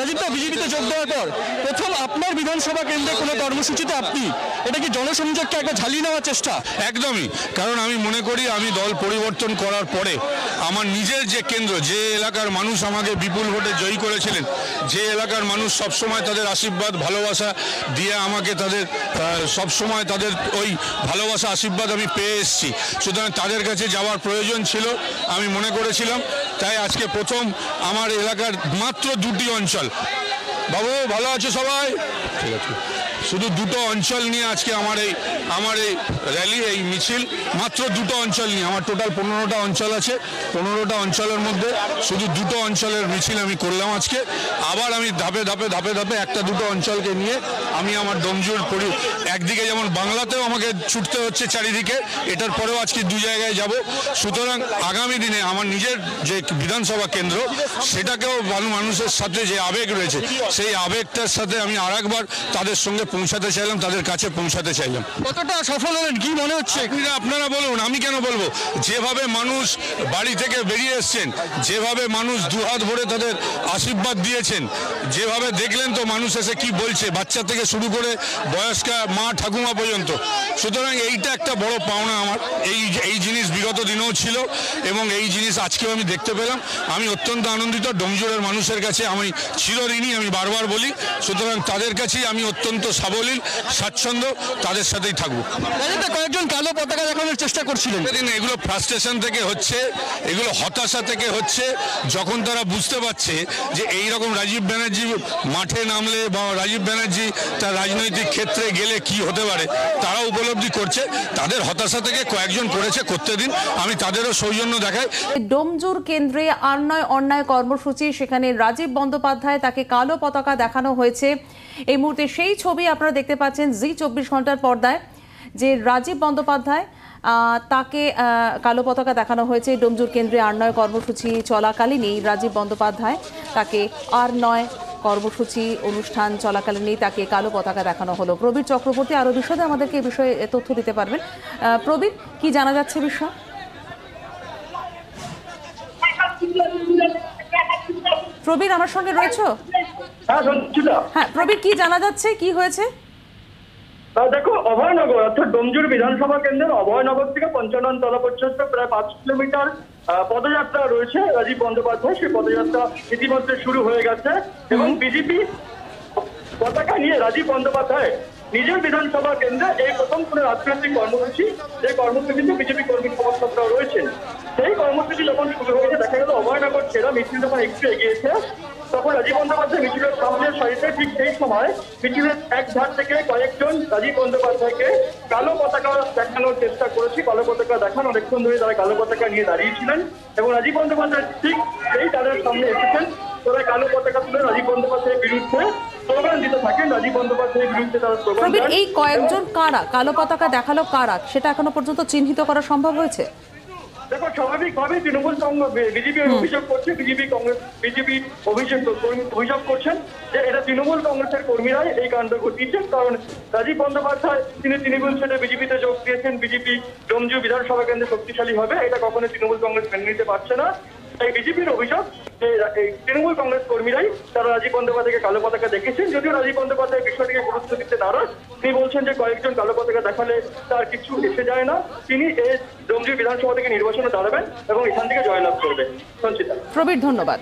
রাজীব দা, বিজেপিতে যোগ দেওয়ার পর প্রথম আপনার বিধানসভা কেন্দ্রে কোনো কর্মসূচিতে আপনি, এটা কি জনসংযোগকে একটা ঝালিয়ে নেওয়ার চেষ্টা? একদমই, কারণ আমি মনে করি আমি দল পরিবর্তন করার পরে আমার নিজের যে কেন্দ্র, যে এলাকার মানুষ আমাকে বিপুল ভোটে জয়ী করেছিলেন, যে এলাকার মানুষ সবসময় তাদের আশীর্বাদ ভালোবাসা দিয়ে আমাকে তাদের সবসময় তাদের ওই ভালোবাসা আশীর্বাদ আমি পেয়ে এসেছি, সুতরাং তাদের কাছে যাওয়ার প্রয়োজন ছিল আমি মনে করেছিলাম। তাই আজকে প্রথম আমার এলাকার মাত্র দুটি অঞ্চল, বাবু ভালো আছো সবাই, ঠিক আছে, শুধু দুটো অঞ্চল নিয়ে আজকে আমার এই র্যালি, এই মিছিল মাত্র দুটো অঞ্চল নিয়ে। আমার টোটাল 15টা অঞ্চল আছে, 15টা অঞ্চলের মধ্যে শুধু দুটো অঞ্চলের মিছিল আমি করলাম আজকে। আবার আমি ধাপে ধাপে একটা দুটো অঞ্চলকে নিয়ে আমি আমার ডোমজুর করি, একদিকে যেমন বাংলাতেও আমাকে ছুটতে হচ্ছে চারিদিকে, এটার পরেও আজকে দু জায়গায় যাব। সুতরাং আগামী দিনে আমার নিজের যে বিধানসভা কেন্দ্র সেটাকেও মানুষের সাথে যে আবেগ রয়েছে সেই আবেগটার সাথে আমি আর একবার তাদের সঙ্গে পৌঁছাতে চাইলাম, তাদের কাছে পৌঁছাতে চাইলাম। কতটা সফল হলেন কি মনে হচ্ছে? আপনারা বলুন, আমি কেন বলবো? যেভাবে মানুষ বাড়ি থেকে বেরিয়ে এসেছেন, যেভাবে মানুষ দুহাত ভরে তাদের আশীর্বাদ দিয়েছেন, যেভাবে দেখলেন তো মানুষ এসে কি বলছে, বাচ্চা থেকে শুরু করে বয়স্ক মা ঠাকুমা পর্যন্ত। সুতরাং এইটা একটা বড় পাওনা আমার, এই জিনিস বিগত দিনেও ছিল এবং এই জিনিস আজকেও আমি দেখতে পেলাম। আমি অত্যন্ত আনন্দিত, ডোমজুড়ের মানুষের কাছে আমি চিরঋণী, আমি বারবার বলি। সুতরাং তাদের কাছেই আমি অত্যন্ত সাবলীল, স্বাচ্ছন্দ্য, তাদের সাথেই থাকবো। কয়েকজন কালো পতাকা দেখানোর চেষ্টা করছিলেন, এগুলো ফ্রাস্ট্রেশন থেকে হচ্ছে, এগুলো হতাশা থেকে হচ্ছে। যখন তারা বুঝতে পারছে যে এইরকম রাজীব ব্যানার্জি মাঠে নামলে বা রাজীব ব্যানার্জি তার রাজনৈতিক ক্ষেত্রে গেলে কি হতে পারে, তারা উপলব্ধি করছে। তাদের হতাশা থেকে কয়েকজন করেছে, করতে দিন, আমি তাদেরও সৌজন্য দেখাই। ডোমজুর কেন্দ্রে আর নয় অন্যায় কর্মসূচি, সেখানে রাজীব বন্দ্যোপাধ্যায়, তাকে কালো পতাকা দেখানো হয়েছে। এই মুহূর্তে সেই ছবি আপনারা দেখতে পাচ্ছেন জি 24 ঘন্টার পর্দায়, যে রাজীব বন্দ্যোপাধ্যায় তাকে কালো পতাকা দেখানো হয়েছে। ডোমজুর কেন্দ্রে আর নয় কর্মসূচি চলাকালীনই রাজীব বন্দ্যোপাধ্যায় তাকে আর নয় কর্মসূচি অনুষ্ঠান চলাকালীনই তাকে কালো পতাকা দেখানো হলো। প্রবীর চক্রবর্তী আরও বিশদে আমাদেরকে এ বিষয়ে তথ্য দিতে পারবেন। প্রবীর, কি জানা যাচ্ছে বিষয়? প্রবীর আমার সঙ্গে রয়েছে? হ্যাঁ প্রবীর, কি জানা যাচ্ছে কি হয়েছে? দেখো, অভয়নগর অর্থাৎ ডোমজুর বিধানসভা কেন্দ্রের অভয়নগর থেকে পঞ্চানন তলা পর্যন্ত প্রায় 5 কিলোমিটার পদযাত্রা রয়েছে রাজীব বন্দ্যোপাধ্যায়। সেই পদযাত্রা ইতিমধ্যে শুরু হয়ে গেছে এবং বিজেপি পতাকা নিয়ে রাজীব বন্দ্যোপাধ্যায় নিজের বিধানসভা কেন্দ্রে এই প্রথম কোনো রাজনৈতিক কর্মসূচি, যে কর্মসূচিতে বিজেপি কর্মী সমর্থকরা রয়েছেন। সেই কর্মসূচি যখন শুরু হয়েছে, দেখা গেল অভয়নগর ছেড়া মিছিল যখন একটু এগিয়েছে, তখন রাজীব বন্দ্যোপাধ্যায় মিছিলের সামনের সারিতে, ঠিক সেই সময় মিছিলের এক ধার থেকে কয়েকজন রাজীব বন্দ্যোপাধ্যায়কে কালো পতাকা দেখানোর চেষ্টা করেছে। কালো পতাকা দেখান, অনেকক্ষণ ধরে তারা কালো পতাকা নিয়ে দাঁড়িয়েছিলেন এবং রাজীব বন্দ্যোপাধ্যায় ঠিক সেই তাদের সামনে এসেছেন। তারা কালো পতাকা তুলে রাজীব বন্দ্যোপাধ্যায়ের বিরুদ্ধে স্লোগান দিতে থাকেন। রাজীব বন্দ্যোপাধ্যায়ের বিরুদ্ধে তারা স্লোগান। এই কয়েকজন কারা, কালো পতাকা দেখালো কারা, সেটা এখনো পর্যন্ত চিহ্নিত করা সম্ভব হয়েছে? দেখো, স্বাভাবিকভাবে তৃণমূল বিজেপি অভিযোগ করছে, বিজেপি অভিযোগ করছেন যে এটা তৃণমূল কংগ্রেসের কর্মীরাই এই কাণ্ড ঘটিয়েছেন। কারণ রাজীব বন্দ্যোপাধ্যায় তিনি তৃণমূল ছেড়ে বিজেপিতে যোগ দিয়েছেন, বিজেপি ডোমজুর বিধানসভা কেন্দ্রে শক্তিশালী হবে এটা কখনো তৃণমূল কংগ্রেস মেনে নিতে পারছে না। তাই বিজেপির অভিযোগ তৃণমূল কংগ্রেস কর্মীরাই তারা রাজীব বন্দ্যোপাধ্যায়কে কালো পতাকা দেখেছেন। যদিও রাজীব বন্দ্যোপাধ্যায় বিষয়টিকে গুরুত্ব দিতে নারাজ, তিনি বলছেন যে কয়েকজন কালো পতাকা দেখালে তার কিছু এসে যায় না, তিনি এই ডোমজুর বিধানসভা থেকে নির্বাচনে দাঁড়াবেন এবং এখান থেকে জয়লাভ করবেন। সঞ্চিতা, প্রবীর, ধন্যবাদ।